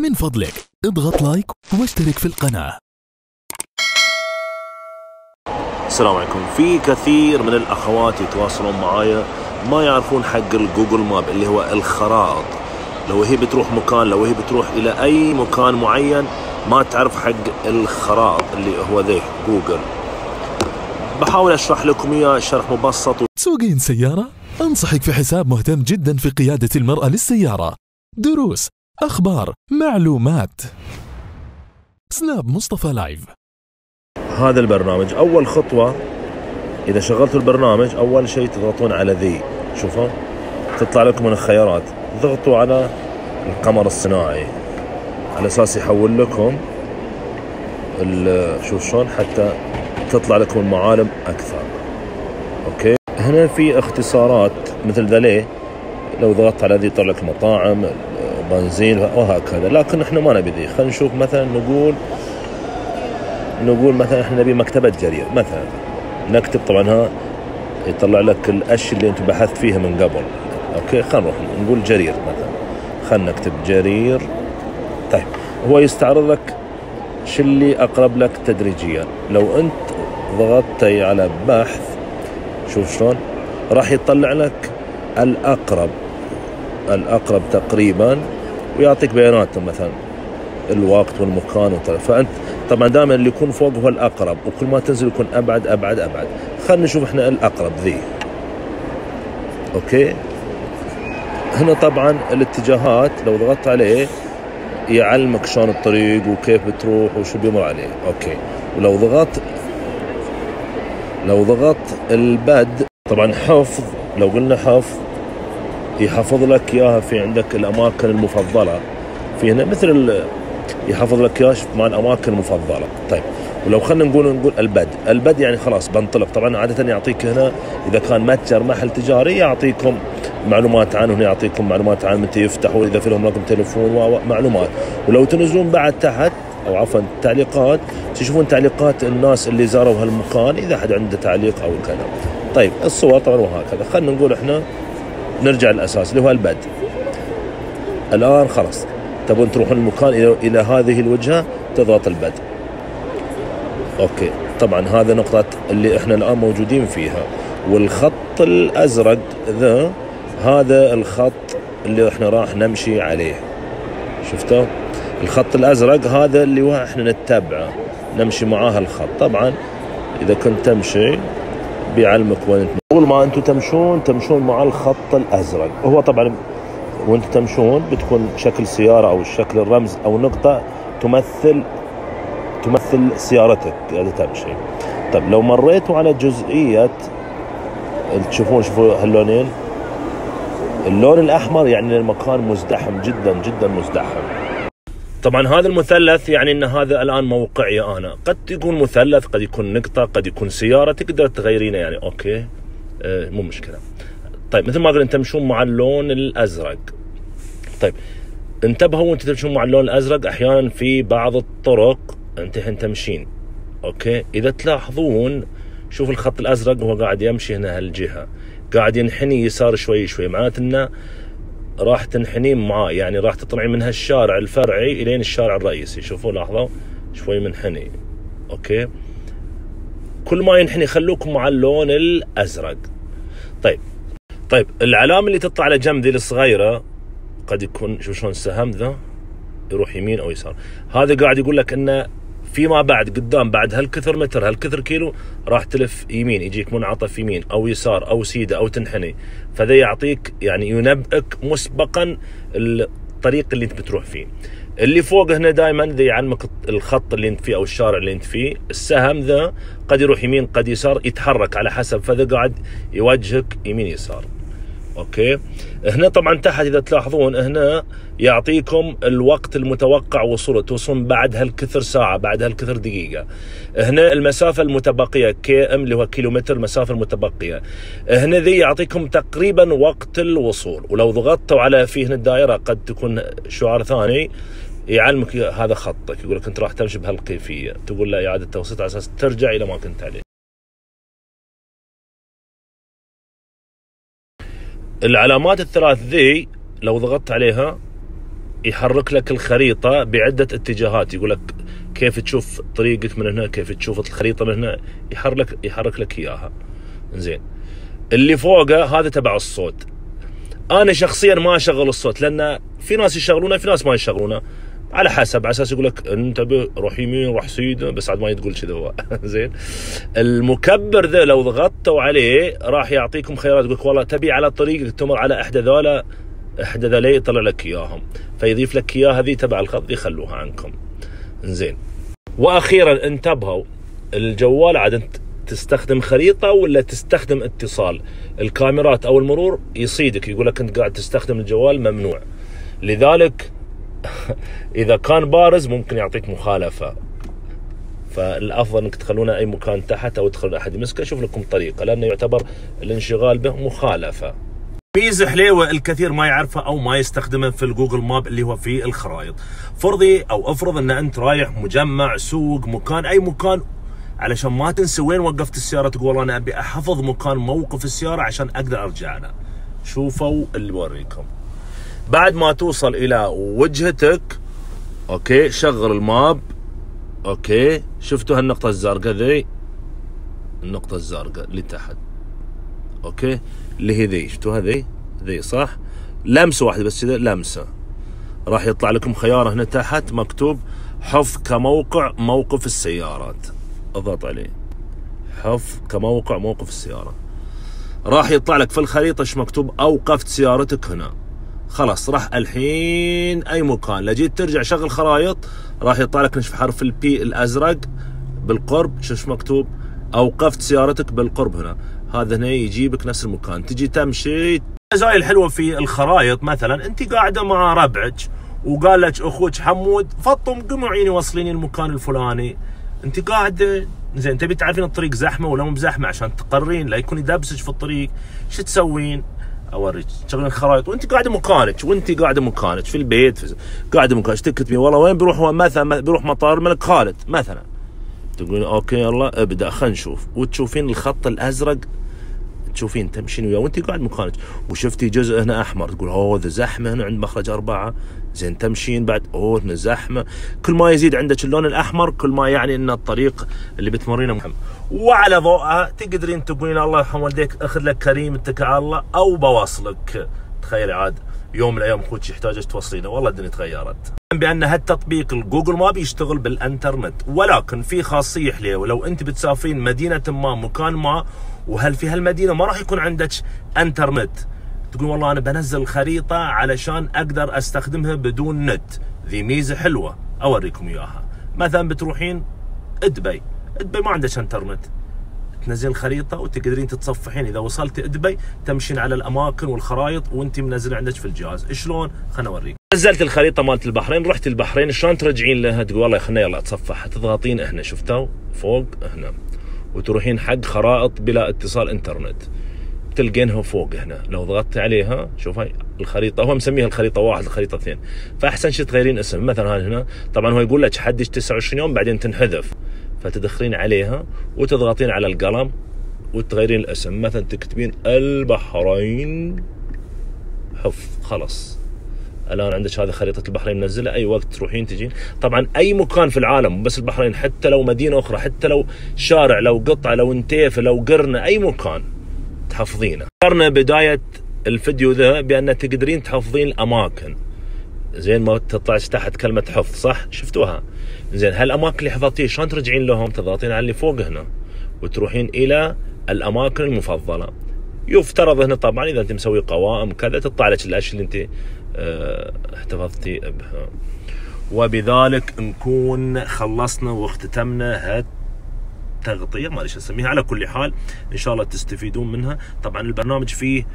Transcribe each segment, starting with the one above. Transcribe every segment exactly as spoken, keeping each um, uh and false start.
من فضلك اضغط لايك واشترك في القناة. السلام عليكم. في كثير من الأخوات يتواصلون معايا ما يعرفون حق الجوجل ماب اللي هو الخرائط. لو هي بتروح مكان لو هي بتروح إلى أي مكان معين ما تعرف حق الخرائط اللي هو ذي جوجل. بحاول أشرح لكم إياه شرح مبسط. تسوقين سيارة؟ أنصحك في حساب مهتم جدا في قيادة المرأة للسيارة. دروس، أخبار، معلومات. سناب مصطفى لايف. هذا البرنامج أول خطوة إذا شغلتوا البرنامج أول شيء تضغطون على ذي، شوفوا تطلع لكم من الخيارات، ضغطوا على القمر الصناعي على أساس يحول لكم شوف شلون حتى تطلع لكم المعالم أكثر. أوكي، هنا في اختصارات مثل ذلك، لو ضغطت على ذي يطلع لك مطاعم، بنزين وهكذا، لكن احنا ما نبي ذي. خلينا نشوف مثلا نقول نقول مثلا احنا نبي مكتبة جرير مثلا، نكتب طبعا ها يطلع لك الاشياء اللي انت بحثت فيها من قبل. اوكي خلينا نروح نقول جرير مثلا، خلينا نكتب جرير. طيب هو يستعرض لك شو اللي اقرب لك تدريجيا. لو انت ضغطتي على بحث شوف شلون راح يطلع لك الاقرب الاقرب تقريبا ويعطيك بياناتهم مثلا الوقت والمكان وطلع. فانت طبعا دائما اللي يكون فوق هو الاقرب وكل ما تنزل يكون ابعد ابعد ابعد. خلينا نشوف احنا الاقرب ذي. اوكي هنا طبعا الاتجاهات لو ضغطت عليه يعلمك شلون الطريق وكيف بتروح وشو بيمر عليه. اوكي ولو ضغطت لو ضغطت البد طبعا حفظ، لو قلنا حفظ يحفظ لك اياها في عندك الاماكن المفضله في هنا مثل يحفظ لك اياها مع الاماكن المفضله. طيب ولو خلينا نقول نقول البد، البد يعني خلاص بنطلق. طبعا عاده يعطيك هنا اذا كان متجر محل تجاري يعطيكم معلومات عنه، هنا يعطيكم معلومات عنه متى يفتح واذا في لهم رقم تليفون ومعلومات. ولو تنزلون بعد تحت او عفوا تعليقات تشوفون تعليقات الناس اللي زاروا هالمكان اذا حد عنده تعليق او كذا. طيب الصور طبعا وهكذا. خلينا نقول احنا نرجع للاساس اللي هو البد. الان خلاص تبون تروحون المكان الى هذه الوجهه تضغط البد. اوكي طبعا هذا نقطه اللي احنا الان موجودين فيها، والخط الازرق ذا هذا الخط اللي احنا راح نمشي عليه. شفتوا الخط الازرق هذا اللي هو احنا نتبعه نمشي معاه الخط. طبعا اذا كنت تمشي بيعلمك وين اول ما انتم تمشون تمشون مع الخط الازرق. هو طبعا وانتم تمشون بتكون شكل سياره او شكل الرمز او نقطه تمثل تمثل سيارتك اللي تمشي. طيب لو مريتوا على جزئيه تشوفون شوفوا هاللونين، اللون الاحمر يعني المكان مزدحم جدا جدا مزدحم. طبعا هذا المثلث يعني ان هذا الان موقعي انا، قد يكون مثلث قد يكون نقطه قد يكون سياره تقدر تغيرينه يعني. اوكي اه مو مشكله. طيب مثل ما قلنا تمشون مع اللون الازرق. طيب انتبهوا وانت تمشون مع اللون الازرق احيانا في بعض الطرق انت الحين تمشين اوكي اذا تلاحظون شوف الخط الازرق هو قاعد يمشي هنا هالجهه قاعد ينحني يسار شوي شوي، معناته انه راح تنحنين معاه يعني راح تطلعين من هالشارع الفرعي الين الشارع الرئيسي. شوفوا لاحظوا شوي منحني. اوكي كل ما ينحني خلوكم مع اللون الازرق. طيب طيب العلامه اللي تطلع على جنب ذي الصغيره قد يكون شوف شلون السهم ذا يروح يمين او يسار، هذا قاعد يقول لك انه فيما بعد قدام بعد هالكثر متر هالكثر كيلو راح تلف يمين يجيك منعطف يمين او يسار او سيده او تنحني، فذا يعطيك يعني ينبئك مسبقا الطريق اللي انت بتروح فيه. اللي فوق هنا دائما ذا يعلمك الخط اللي انت فيه او الشارع اللي انت فيه، السهم ذا قد يروح يمين قد يسار يتحرك على حسب فذا قاعد يوجهك يمين يسار. اوكي هنا طبعا تحت اذا تلاحظون هنا يعطيكم الوقت المتوقع وصوله توصلون بعد هالكثر ساعه بعد هالكثر دقيقه. هنا المسافه المتبقيه كي ام اللي هو كيلومتر المسافه المتبقيه. هنا ذي يعطيكم تقريبا وقت الوصول، ولو ضغطتوا على في هنا الدائره قد تكون شعار ثاني يعلمك هذا خطك يقول لك انت راح تمشي بهالكيفيه، تقول له اعاده توسيط على اساس ترجع الى ما كنت عليه. العلامات الثلاث ذي لو ضغطت عليها يحرك لك الخريطة بعدة اتجاهات، يقول لك كيف تشوف طريقك من هنا، كيف تشوف الخريطة من هنا، يحرك يحرك لك إياها. زين اللي فوقه هذا تبع الصوت. أنا شخصيا ما أشغل الصوت، لأن في ناس يشغلونه في ناس ما يشغلونه، على حسب، على أساس يقول لك انتبه روح يمين روح سيد، بس عاد ما تقول كذا. زين المكبر ذا لو ضغطتوا عليه راح يعطيكم خيارات، يقول لك والله تبي على طريقك تمر على إحدى ذولا إحدى ذولي، يطلع لك إياهم، فيضيف لك إياها هذه تبع الخط يخلوها عنكم. زين وأخيرا انتبهوا، الجوال عاد تستخدم خريطة ولا تستخدم اتصال، الكاميرات أو المرور يصيدك يقول لك أنت قاعد تستخدم الجوال ممنوع، لذلك إذا كان بارز ممكن يعطيك مخالفة، فالأفضل أنك تخلونه أي مكان تحت أو تخلون أحد يمسكه يشوف لكم طريقة، لأنه يعتبر الانشغال به مخالفة. ميزة حليوة الكثير ما يعرفها أو ما يستخدمها في الجوجل ماب اللي هو في الخرائط. فرضي أو أفرض أن أنت رايح مجمع، سوق، مكان، أي مكان، علشان ما تنسى وين وقفت السيارة، تقول أنا أبي أحفظ مكان موقف السيارة عشان أقدر أرجع له. شوفوا اللي بوريكم. بعد ما توصل إلى وجهتك، أوكي، شغل الماب، أوكي، شفتوا هالنقطة الزرقاء ذي؟ النقطة الزرقاء اللي تحت. أوكي؟ اللي هي ذي، شفتوها ذي؟ ذي صح؟ لمسة واحدة بس كذا، لمسة. راح يطلع لكم خيار هنا تحت مكتوب حفظ كموقع موقف السيارات. اضغط عليه. حفظ كموقع موقف السيارة. راح يطلع لك في الخريطة ايش مكتوب؟ أوقفت سيارتك هنا. خلاص راح الحين أي مكان، لا جيت ترجع شغل خرائط راح يطلع لك نشوف حرف البي الأزرق بالقرب، شوف مكتوب أوقفت سيارتك بالقرب هنا. هذا هنا يجيبك نفس المكان، تجي تمشي. المزايا الحلوه في الخرائط مثلا انت قاعده مع ربعك وقال لك اخوك حمود فطم قم عيني وصليني المكان الفلاني، انت قاعده زين تبي تعرفين الطريق زحمه ولا مو بزحمه عشان تقررين لا يكون يدبسك في الطريق، شو تسوين؟ اوريك تشغلين الخرائط وانت قاعده مكانك، وانت قاعده مكانك في البيت في... قاعده مكانك تكتبين والله وين بروح، هو مثلا بروح مطار الملك خالد مثلا، تقولين اوكي يلا ابدا خلينا نشوف، وتشوفين الخط الازرق تشوفين تمشين وياه وانت قاعد مكانك، وشفتي جزء هنا احمر تقول اوه ذا زحمه هنا عند مخرج اربعه، زين تمشين بعد اوه هنا زحمه، كل ما يزيد عندك اللون الاحمر كل ما يعني ان الطريق اللي بتمرينه مهم، وعلى ضوءها تقدرين تقولين الله يرحم والديك اخذ لك كريم اتكل على الله او بواصلك. تخيلي عاد يوم من الايام اخوك يحتاجك توصلينه، والله الدنيا تغيرت. بان هالتطبيق الجوجل ماب يشتغل بالانترنت، ولكن في خاصيه حليوه لو انت بتسافرين مدينه ما مكان ما وهل في هالمدينه ما راح يكون عندك انترنت، تقول والله انا بنزل الخريطه علشان اقدر استخدمها بدون نت، ذي ميزه حلوه اوريكم اياها. مثلا بتروحين دبي، دبي ما عندك انترنت، تنزلين الخريطه وتقدرين تتصفحين اذا وصلتي دبي تمشين على الاماكن والخرائط وانت منزله عندك في الجهاز، شلون؟ خليني اوريك. نزلت الخريطه مالت البحرين، رحت البحرين شلون ترجعين لها؟ تقول والله خليني يلا اتصفح، تضغطين هنا شفتوا فوق هنا وتروحين حق خرائط بلا اتصال انترنت، تلقينها فوق هنا، لو ضغطت عليها شوف هاي الخريطه، هو مسميها الخريطه واحد الخريطه اثنين، فاحسن شيء تغيرين اسم، مثلا هنا طبعا هو يقول لك حدش تسعة وعشرين يوم بعدين تنحذف، فتدخلين عليها وتضغطين على القلم وتغيرين الاسم، مثلا تكتبين البحرين حف، خلاص الان عندك هذه خريطه البحرين منزله، اي وقت تروحين تجين، طبعا اي مكان في العالم بس البحرين، حتى لو مدينه اخرى، حتى لو شارع، لو قطعه، لو انتيفه، لو قرنه، اي مكان تحفظينه. ذكرنا بدايه الفيديو ذا بان تقدرين تحفظين الاماكن، زين ما تطلعش تحت كلمه حفظ صح؟ شفتوها؟ زين هالاماكن اللي حفظتيها شلون ترجعين لهم؟ تضغطين على اللي فوق هنا وتروحين الى الاماكن المفضله. يفترض هنا طبعا اذا انت مسوي قوائم كذا تطلع لك الاشياء اللي انت اه احتفظتي بها. وبذلك نكون خلصنا واختتمنا هالتغطيه، ما ادري شو اسميها، على كل حال ان شاء الله تستفيدون منها. طبعا البرنامج فيه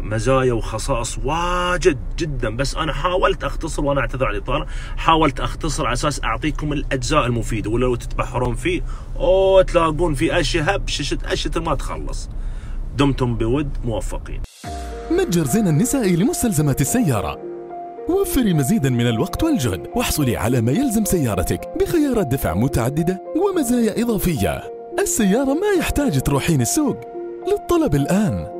مزايا وخصائص واجد جدا، بس انا حاولت اختصر، وانا اعتذر على الاطاله، حاولت اختصر على اساس اعطيكم الاجزاء المفيده، ولو تتبحرون فيه او تلاقون فيه اشياء هبششت اشياء ما تخلص. دمتم بود موفقين. متجر زين النسائي لمستلزمات السياره، وفري مزيدا من الوقت والجهد واحصلي على ما يلزم سيارتك بخيارات دفع متعدده ومزايا اضافيه. السياره ما يحتاج تروحين السوق، للطلب الان.